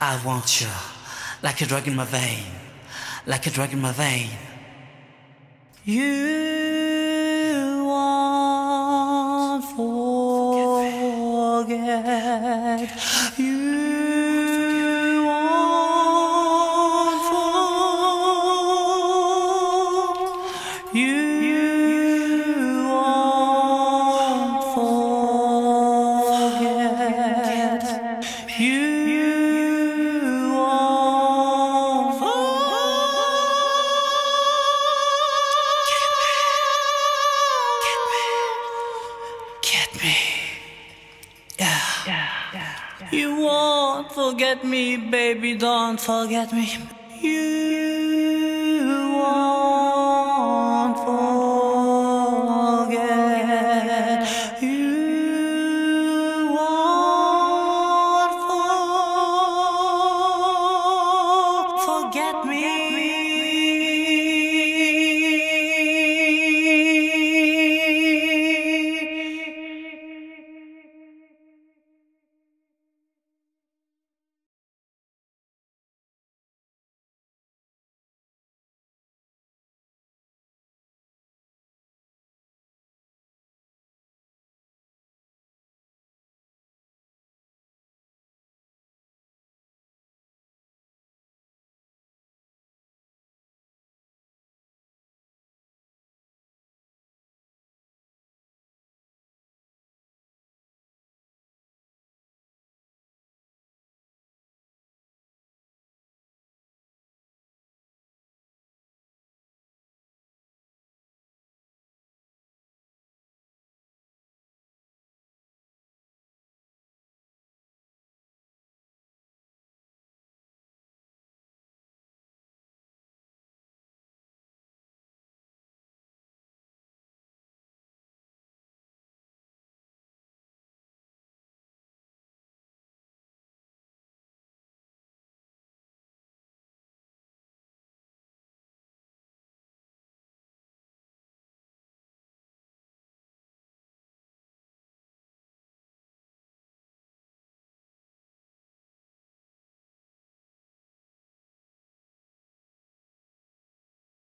I want you, like a drug in my vein, like a drug in my vein. You won't forget, you won't forget, you won't forget, you. Forget me, baby, don't forget me. You